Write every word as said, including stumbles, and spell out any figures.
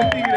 el Tigre.